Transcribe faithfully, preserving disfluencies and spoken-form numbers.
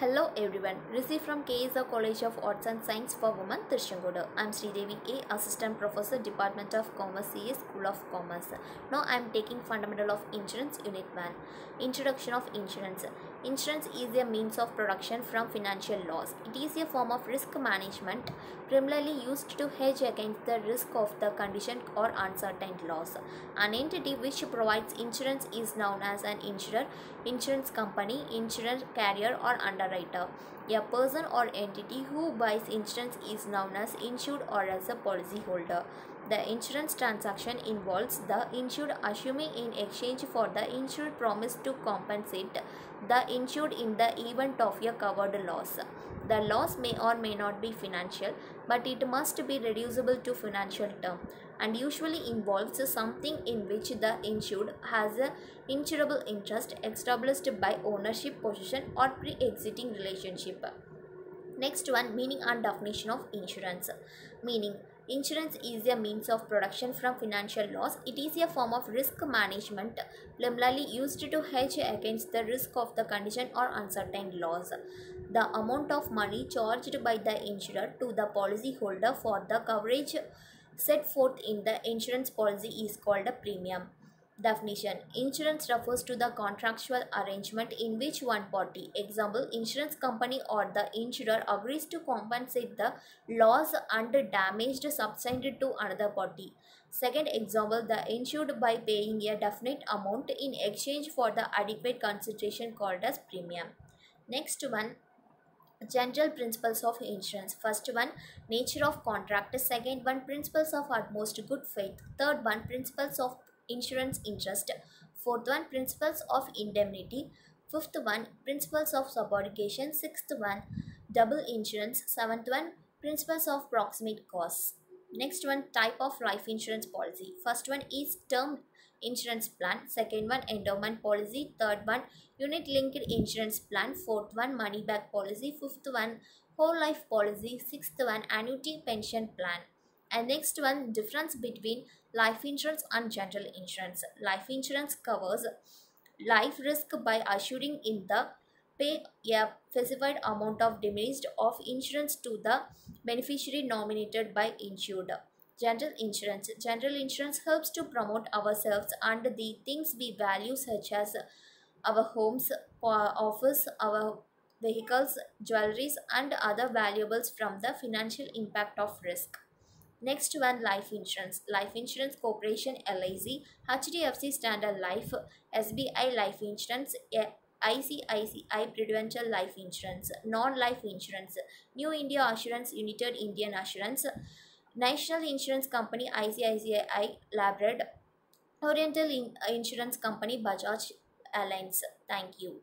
Hello everyone, received from K S R College of Arts and Science for Women, Tiruchengode. I am Sridevi A, Assistant Professor, Department of Commerce, C A School of Commerce. Now I am taking Fundamental of Insurance, Unit one. Introduction of Insurance. Insurance is a means of protection from financial loss. It is a form of risk management, primarily used to hedge against the risk of the condition or uncertain loss. An entity which provides insurance is known as an insurer, insurance company, insurance carrier or underwriter. Writer. A person or entity who buys insurance is known as insured or as a policyholder. The insurance transaction involves the insured assuming in exchange for the insured promise to compensate the insured in the event of a covered loss. The loss may or may not be financial, but it must be reducible to financial term and usually involves something in which the insured has an insurable interest established by ownership, possession or pre-existing relationship. Next one, meaning and definition of insurance. Meaning: insurance is a means of protection from financial loss. It is a form of risk management, primarily used to hedge against the risk of the condition or uncertain loss. The amount of money charged by the insurer to the policyholder for the coverage set forth in the insurance policy is called a premium. Definition: insurance refers to the contractual arrangement in which one party, example insurance company or the insurer, agrees to compensate the loss and damage sustained to another party. Second example, the insured by paying a definite amount in exchange for the adequate consideration called as premium. Next one, general principles of insurance. First one, nature of contract. Second one, principles of utmost good faith. Third one, principles of insurance interest. Fourth one, principles of indemnity. Fifth one, principles of subrogation. Sixth one, double insurance. Seventh one, principles of proximate cause. Next one, type of life insurance policy. First one is term insurance plan. Second one, endowment policy. Third one, unit linked insurance plan. Fourth one, money back policy. Fifth one, whole life policy. Sixth one, annuity pension plan. And next one, difference between life insurance and general insurance. Life insurance covers life risk by assuring in the pay a specified amount of diminished of insurance to the beneficiary nominated by insured. General insurance. General insurance helps to promote ourselves and the things we value, such as our homes, our office, our vehicles, jewelries and other valuables from the financial impact of risk. Next one, life insurance. Life Insurance Corporation L I C, H D F C Standard Life, S B I Life Insurance, I C I C I Prudential Life Insurance, Non-Life Insurance, New India Assurance, United Indian Assurance, National Insurance Company, I C I C I Labrador, Oriental In Insurance Company, Bajaj Alliance. Thank you.